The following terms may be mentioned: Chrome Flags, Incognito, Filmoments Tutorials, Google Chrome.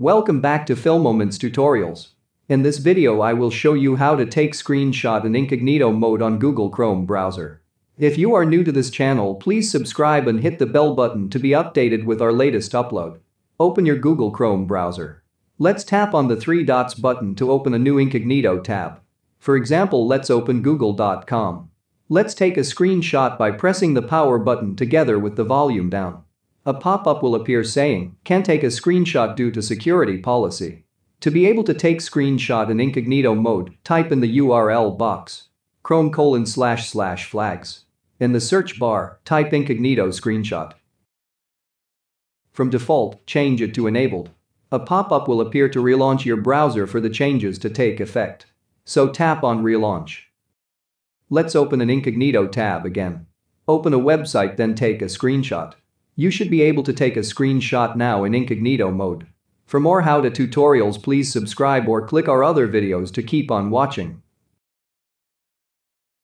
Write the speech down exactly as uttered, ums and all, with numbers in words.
Welcome back to Filmoments Tutorials. In this video I will show you how to take screenshot in incognito mode on Google Chrome browser. If you are new to this channel, please subscribe and hit the bell button to be updated with our latest upload. Open your Google Chrome browser. Let's tap on the three dots button to open a new incognito tab. For example, let's open google dot com. Let's take a screenshot by pressing the power button together with the volume down. A pop-up will appear saying, "Can't take a screenshot due to security policy." To be able to take screenshot in incognito mode, type in the U R L box Chrome colon slash slash flags. In the search bar, type incognito screenshot. From default, change it to enabled. A pop-up will appear to relaunch your browser for the changes to take effect. So tap on relaunch. Let's open an incognito tab again. Open a website, then take a screenshot. You should be able to take a screenshot now in incognito mode. For more how-to tutorials, please subscribe or click our other videos to keep on watching.